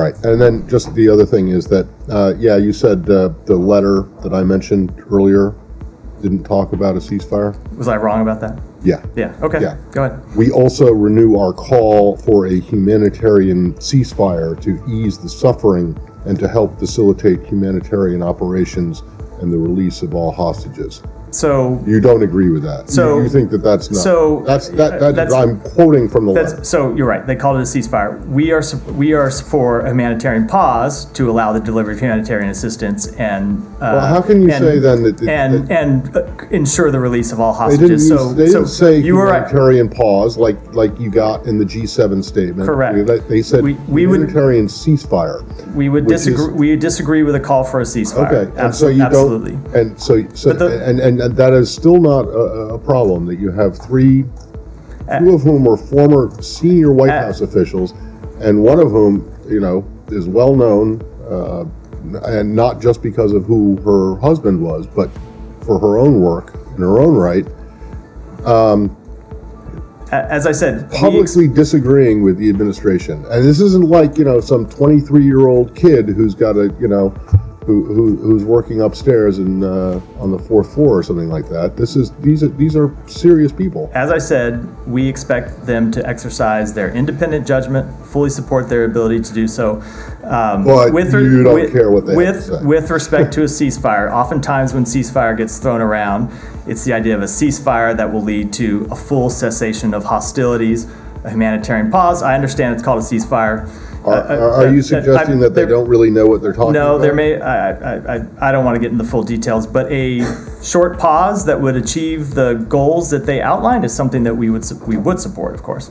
Right, and then just the other thing is that, yeah, you said the letter that I mentioned earlier didn't talk about a ceasefire. Was I wrong about that? Yeah. Yeah, okay, yeah. Go ahead. We also renew our call for a humanitarian ceasefire to ease the suffering and to help facilitate humanitarian operations and the release of all hostages. So you don't agree with that. So you think that that's not. So that's I'm quoting from the letter. So you're right. They called it a ceasefire. We are for a humanitarian pause to allow the delivery of humanitarian assistance and. Well, how can you say then that? And ensure the release of all hostages. They didn't say humanitarian pause like you got in the G7 statement. Correct. They said we humanitarian ceasefire. We would disagree. We disagree with a call for a ceasefire. Okay, and so you absolutely. Don't. And so that is still not a problem, that you have two of whom are former senior White House officials, and one of whom, you know, is well known, and not just because of who her husband was, but for her own work in her own right. As I said, publicly disagreeing with the administration, and this isn't like, you know, some 23-year-old kid who's got a, you know. Who's working upstairs and on the fourth floor or something like that. These are serious people. As I said, we expect them to exercise their independent judgment, fully support their ability to do so. But you don't care what they have to say. With respect to a ceasefire, oftentimes when ceasefire gets thrown around, it's the idea of a ceasefire that will lead to a full cessation of hostilities, a humanitarian pause. I understand it's called a ceasefire. Are you suggesting that they don't really know what they're talking about? No, there may. I don't want to get into the full details, but a short pause that would achieve the goals that they outlined is something that we would support, of course.